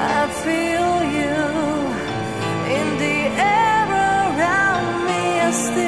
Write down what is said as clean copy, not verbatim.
I feel you in the air around me. I still